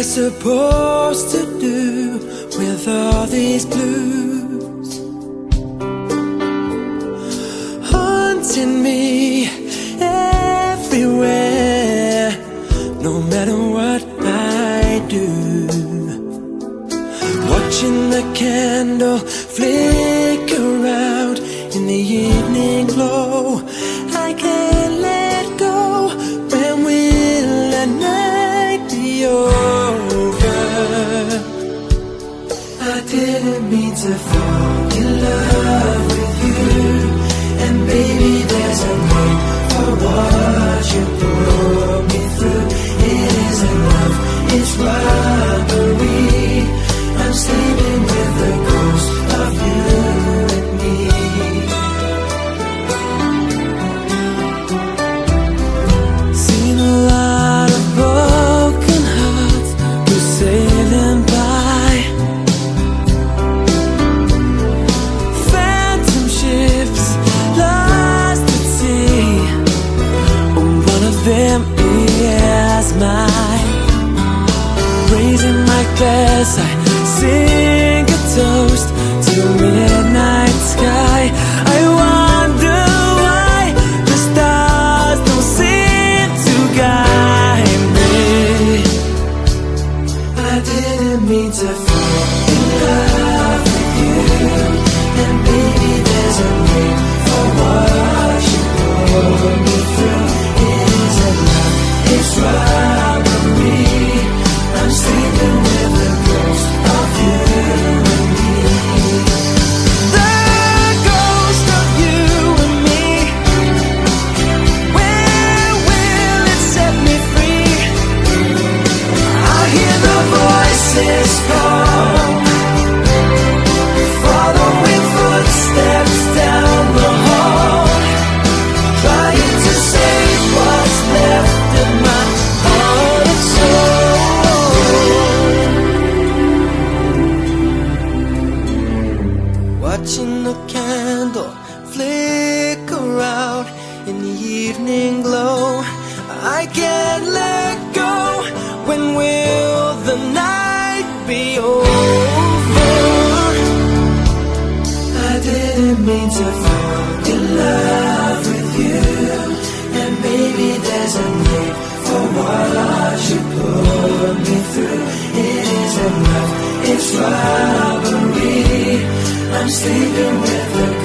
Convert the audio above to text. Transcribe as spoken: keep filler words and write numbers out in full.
I supposed to do with all these blues haunting me everywhere? No matter what I do, watching the candle flicker out in the evening glow, I can't let go. When will the night be over? I didn't mean to fall in love with you, and baby, there's a way for what you brought me through. It isn't love, it's robbery. I'm sleeping with the ghost of you and me. Raising my glass, I sing a toast to midnight sky. I wonder why the stars don't seem to guide me. I didn't mean to fall in love with you, and baby, there's a need for what you brought me through. It isn't love, it's robbery. I'm sleeping with the ghost of you and me. The ghost of you and me. Where will it set me free? I hear the voices call, following footsteps down the hall, trying to save what's left of my heart and soul. Watching the candle flicker out in the evening glow, I can't let go. When will the night be over? I didn't mean to fall in love with you, and maybe there's a need for what you put me through. It isn't love, it's robbery. I'm sleeping with the